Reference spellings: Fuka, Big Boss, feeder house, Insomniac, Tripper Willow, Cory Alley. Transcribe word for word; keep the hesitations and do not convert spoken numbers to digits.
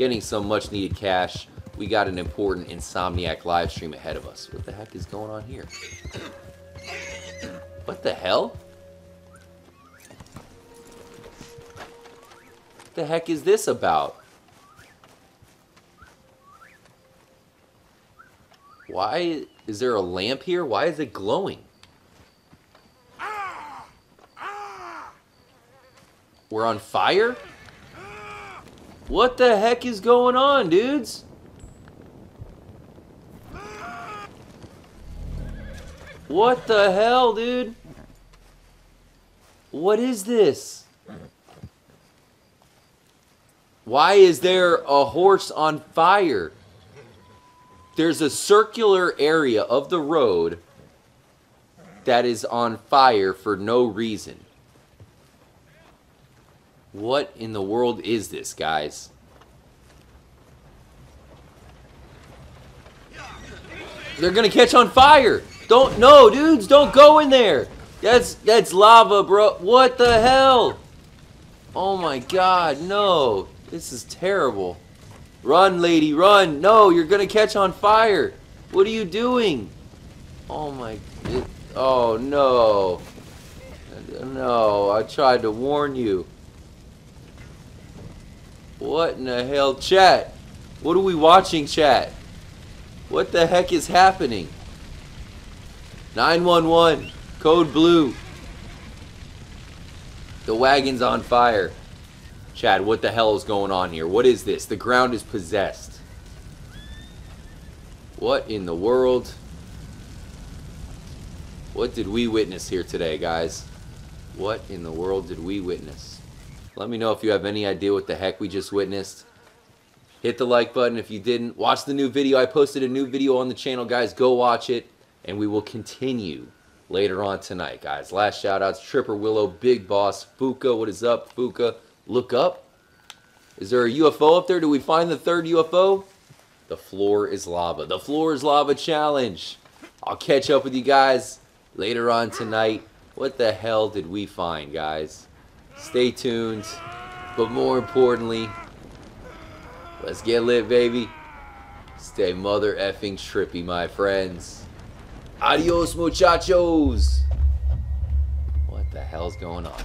getting some much needed cash. We got an important Insomniac live stream ahead of us. What the heck is going on here? What the hell? What the heck is this about? Why is there a lamp here? Why is it glowing? We're on fire? What the heck is going on, dudes? What the hell, dude? What is this? Why is there a horse on fire? There's a circular area of the road that is on fire for no reason. What in the world is this, guys? They're gonna catch on fire! Don't, no, dudes, don't go in there! That's, that's lava, bro. What the hell? Oh my god, no. This is terrible. Run, lady, run! No, you're gonna catch on fire! What are you doing? Oh my... It, oh no. No, I tried to warn you. What in the hell? Chat! What are we watching, chat? What the heck is happening? nine one one! Code blue! The wagon's on fire. Chad, what the hell is going on here? What is this? The ground is possessed. What in the world? What did we witness here today, guys? What in the world did we witness? Let me know if you have any idea what the heck we just witnessed. Hit the like button if you didn't. Watch the new video. I posted a new video on the channel, guys. Go watch it, and we will continue later on tonight, guys. Last shout-outs, Tripper Willow, Big Boss, Fuka. What is up, Fuka? Look up. Is there a U F O up there? Do we find the third U F O? The floor is lava. The floor is lava challenge. I'll catch up with you guys later on tonight. What the hell did we find, guys? Stay tuned. But more importantly, let's get lit, baby. Stay mother effing trippy, my friends. Adios, muchachos. What the hell's going on?